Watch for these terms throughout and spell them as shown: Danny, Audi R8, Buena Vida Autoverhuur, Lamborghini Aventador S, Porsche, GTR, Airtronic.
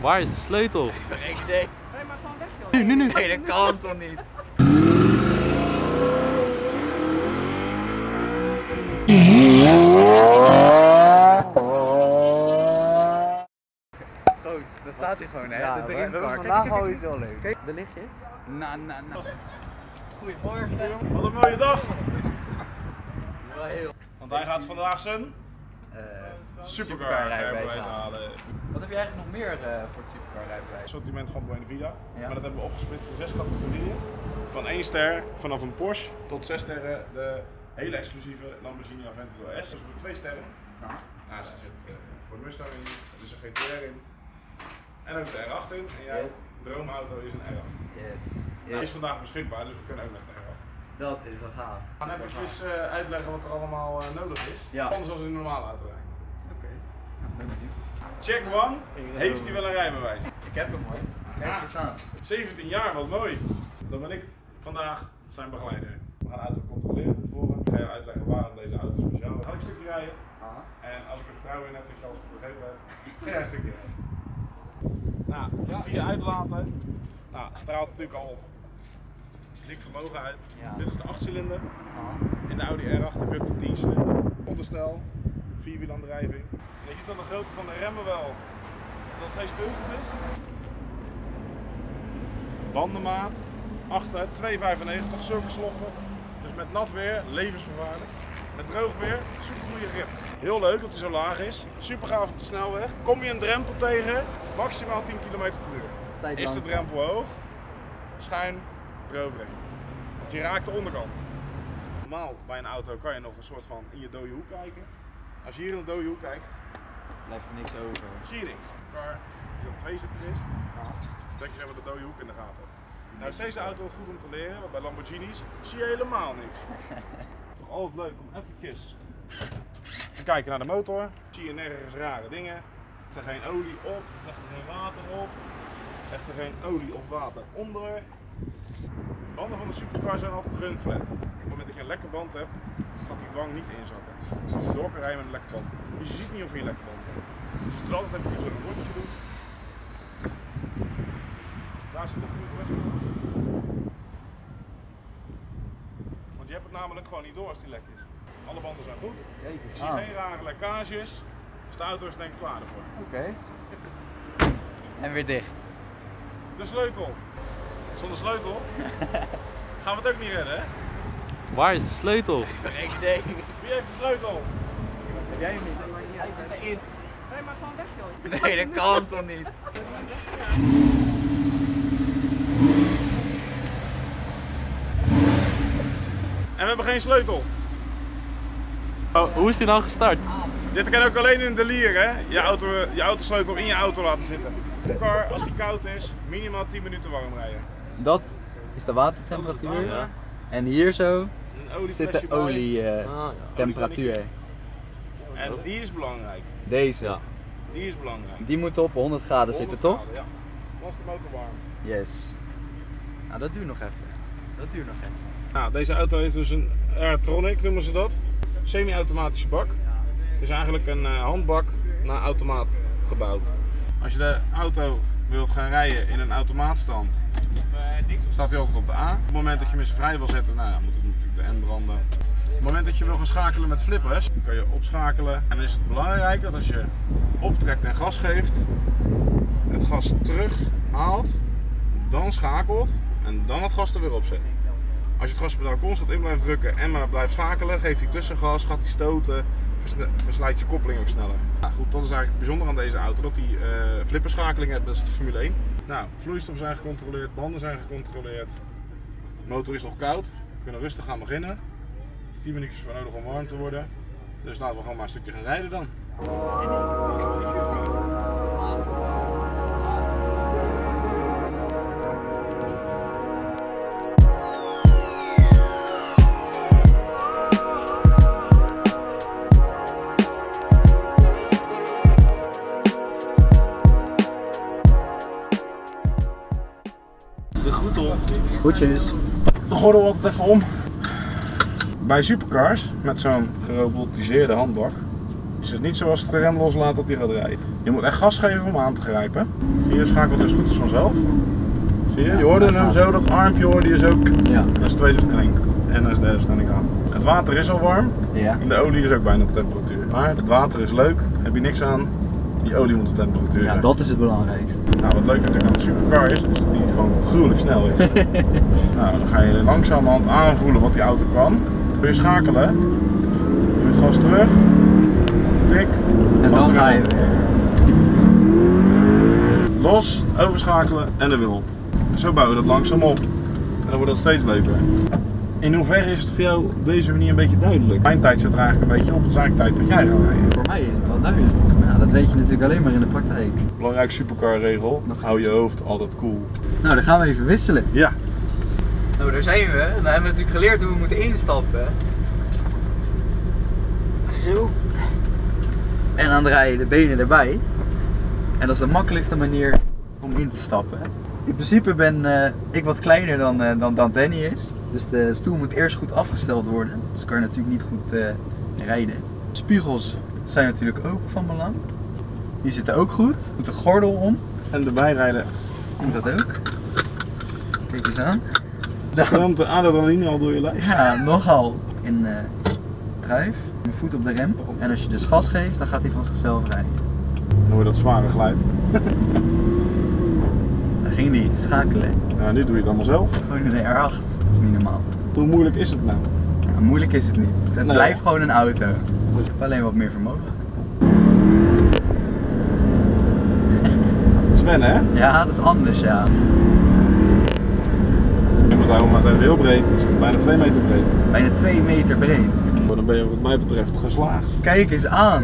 Waar is de sleutel? Ik heb geen idee. Nee, maar gewoon weg joh. Nu. Nee, dat kan toch niet? Goos, daar staat hij gewoon hè. Ja, dat ding we vandaag al iets heel leuk. Kijk. De lichtjes? Nou. Goedemorgen. Wat een mooie dag. Ja, heel. Want hij gaat vandaag zijn... supercar rijbewijs halen. Wat heb je eigenlijk nog meer voor het supercar rijbewijs? Sortiment van Buenavida, ja. Maar dat hebben we opgesplitst in 6 categorieën. Van 1 ster vanaf een Porsche tot 6 sterren de hele exclusieve Lamborghini Aventador S. Dus voor 2 sterren. Ja. Nou, daar zit voor de Mustang in, er is een GTR in en ook de R8 in. En jouw droomauto is een R8. Yes. Hij is vandaag beschikbaar, dus we kunnen ook met een R8. Dat is wel gaaf. We gaan even uitleggen wat er allemaal nodig is. Ja. Anders als in een normale auto rijden. Ben benieuwd. Check one, heeft hij wel een rijbewijs? Ik heb hem hoor. Kijk eens aan. 17 jaar, wat mooi. Dan ben ik vandaag zijn begeleider. We gaan de auto controleren van tevoren. Ik ga je uitleggen waarom deze auto speciaal is. Ga ik een stukje rijden. En als ik er vertrouwen in heb, dat je alles goed begrepen hebt, ga jij een stukje rijden. Nou, via uitlaten. Nou, straalt natuurlijk al dik vermogen uit. Ja. Dit is de 8-cilinder. In de Audi R8 heb je ook de 10-cilinder. Onderstel. 4-wielaandrijving. Je ziet dan de grootte van de remmen wel, dat het geen speelgoed is. Bandenmaat, achter 2,95, zulke sloffen. Dus met nat weer, levensgevaarlijk. Met droog weer, super goede grip. Heel leuk dat hij zo laag is, super gaaf op de snelweg. Kom je een drempel tegen, maximaal 10 km per uur. Is de drempel hoog, schuin eroverheen. Want je raakt de onderkant. Normaal bij een auto kan je nog een soort van in je dode hoek kijken. Als je hier in de dode hoek kijkt, blijft er niks over. Zie je niks. De car die op 2 zitten is, trek je zeg maar de dode hoek in de gaten. Nou is deze auto goed om te leren, want bij Lamborghinis zie je helemaal niks. Het is toch altijd leuk om eventjes te kijken naar de motor. Zie je nergens rare dingen. Legt er geen olie op, legt er geen water op, legt er geen olie of water onder. De banden van de supercar zijn altijd run-flat. Op het moment dat je een lekke band hebt, gaat die wang niet inzakken. Dus je door kan rijden met een lekke band. Dus je ziet niet of je een lekke band hebt. Dus het is altijd even zo'n rondje doen. Daar zit nog genoeg weg. Want je hebt het namelijk gewoon niet door als die lek is. Alle banden zijn goed. Je ziet geen rare lekkages. Dus de auto is denk ik klaar ervoor. Oké. En weer dicht. De sleutel. Zonder sleutel gaan we het ook niet redden, hè? Waar is de sleutel? Ik heb geen idee. Wie heeft de sleutel? Heb jij hem niet? Nee, maar gewoon weg joh. Nee, dat kan toch niet? En we hebben geen sleutel. Oh, hoe is die nou gestart? Dit kan ook alleen in de lier, hè? Je autosleutel in je auto laten zitten. De car, als die koud is, minimaal 10 minuten warm rijden. Dat is de watertemperatuur. Ja. En hier zo zit de olietemperatuur. En die is belangrijk. Deze. Ja. Die is belangrijk. Die moet op 100 graden zitten, toch? Ja. Was de motor warm. Yes. Nou, dat duurt nog even. Nou, deze auto heeft dus een Airtronic, noemen ze dat. Semi-automatische bak. Het is eigenlijk een handbak naar automaat gebouwd. Als je de auto wilt gaan rijden in een automaatstand, staat hij altijd op de A. Op het moment dat je hem vrij wil zetten, nou ja, moet het natuurlijk de N branden. Op het moment dat je wil gaan schakelen met flippers, kan je opschakelen. En dan is het belangrijk dat als je optrekt en gas geeft, het gas terug haalt, dan schakelt en dan het gas er weer op zet. Als je het gaspedaal constant in blijft drukken en maar blijft schakelen, geeft hij tussengas, gaat hij stoten, verslijt je koppeling ook sneller. Nou goed, dat is eigenlijk het bijzondere aan deze auto, dat hij flipperschakeling heeft, dat is de Formule 1. Nou, vloeistoffen zijn gecontroleerd, banden zijn gecontroleerd, de motor is nog koud, we kunnen rustig gaan beginnen. 10 minuutjes voor nodig om warm te worden, dus laten we gewoon maar een stukje gaan rijden dan. Goedjes. De gordel altijd even om. Bij supercars met zo'n gerobotiseerde handbak is het niet zoals het de rem loslaat dat hij gaat rijden. Je moet echt gas geven om aan te grijpen. Zie je, schakelt dus goed als vanzelf. Zie je, je hoorde hem zo, dat armpje hoorde je zo. Ja. Dat is de tweede versnelling. En dat is de derde versnelling aan. Het water is al warm. Ja. En de olie is ook bijna op temperatuur. Maar het water is leuk, heb je niks aan. Die olie moet op temperatuur zijn. Ja, dat is het belangrijkste. Nou, wat leuk natuurlijk aan de supercar is, is dat die gewoon gruwelijk snel is. Nou, dan ga je langzamerhand aanvoelen wat die auto kan. Kun je schakelen, je doet gas terug, tik, en dan ga je weer. Los, overschakelen en er weer op. En zo bouwen we dat langzaam op. En dan wordt dat steeds leuker. In hoeverre is het voor jou op deze manier een beetje duidelijk? Mijn tijd zit er eigenlijk een beetje op, het is eigenlijk tijd dat jij gaat rijden. Voor mij is het wel duidelijk. Nou, dat weet je natuurlijk alleen maar in de praktijk. Belangrijke supercarregel, hou je hoofd altijd cool. Nou, dan gaan we even wisselen. Ja. Nou, daar zijn we. En dan hebben we natuurlijk geleerd hoe we moeten instappen. Zo. En dan draai je de benen erbij. En dat is de makkelijkste manier om in te stappen. In principe ben ik wat kleiner dan Danny is. Dus de stoel moet eerst goed afgesteld worden. Dus kan je natuurlijk niet goed rijden. Spiegels zijn natuurlijk ook van belang. Die zitten ook goed. Moet de gordel om. En erbij rijden. Moet dat ook. Kijk eens aan. Stroomt de adrenaline al door je lijf? Ja, nogal. In drijf, je voet op de rem. En als je dus gas geeft, dan gaat hij van zichzelf rijden. Dan hoor je dat zware geluid. Dan ging die schakelen. Nou, nu doe je het allemaal zelf. Gewoon in de R8. Dat is niet normaal. Hoe moeilijk is het nou? Ja, moeilijk is het niet. Het blijft gewoon een auto. Je hebt alleen wat meer vermogen. Dat is wennen, hè? Ja, dat is anders, ja. Maar het is heel breed, het is bijna 2 meter breed. Bijna 2 meter breed. Maar dan ben je wat mij betreft geslaagd. Kijk eens aan.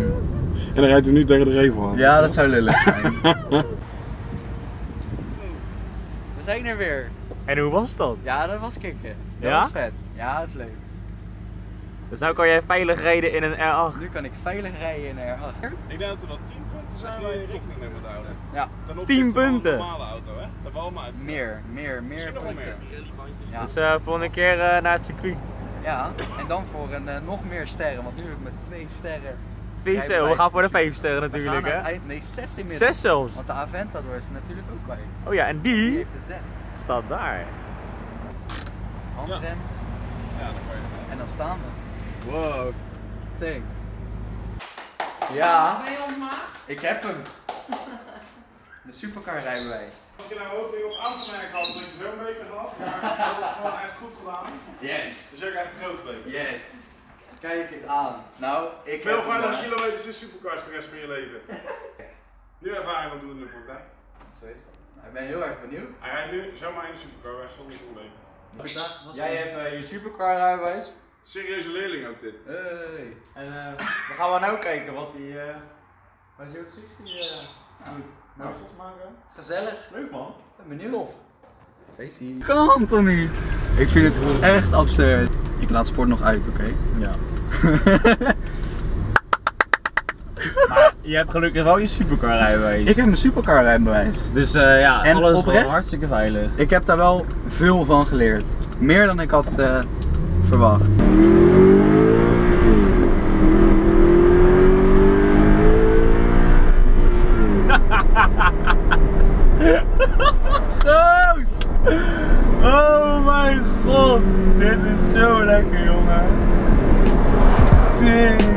En dan rijdt hij nu tegen de gevel aan. Ja, dat zou lelijk zijn. We zijn er weer. En hoe was dat? Ja, dat was kicken. Dat was vet. Ja, dat is leuk. Dus nu kan jij veilig rijden in een R8. Nu kan ik veilig rijden in een R8. Ik denk dat er dan 10 punten zijn waar je rekening mee moet houden. Ja. 10 punten? Een normale auto, hè? Dat we allemaal uit. Meer punten. Ja. Dus volgende keer naar het circuit. Ja, en dan voor een nog meer sterren, want nu heb ik met 2 sterren. 2 sterren, we gaan voor de 5 sterren natuurlijk, hè? Nee, 6 inmiddels. 6 zelfs. Want de Aventador is natuurlijk ook bij. Oh ja, en die heeft de 6. Staat daar. Handrem. Ja, dan kan je. En dan staan we. Wow, thanks. Ja, ben je ontmaagd? Ik heb hem. Mijn supercarrijbewijs. Als je nou ook heel op aanmerken had, dat je zo'n beker gehad, maar dat is gewoon echt goed gedaan. Yes. Dus ook echt een groot beker. Yes. Kijk eens aan. Nou, ik veel veilige kilometers in supercars de rest van je leven. Nu ervaring opdoen in de praktijk. Zo is dat. Nou, ik ben heel erg benieuwd. Hij rijdt nu zomaar in de supercar, waar zonder probleem. Jij hebt je supercarrijbewijs. Serieuze leerling ook dit. Hey. En we gaan wel nou kijken wat die bij 060 doet. Nou, maken. Gezellig. Leuk man. Ik ben benieuwd. Feestie. Kan toch niet? Ik vind het echt absurd. Ik laat sport nog uit, oké? Okay? Ja. Maar je hebt gelukkig wel je supercarrijbewijs. Ik heb mijn supercarrijbewijs. Dus ja, en alles oprecht, is hartstikke veilig. Ik heb daar wel veel van geleerd. Meer dan ik had verwacht. Goos! Oh mijn god! Dit is zo lekker, jongen!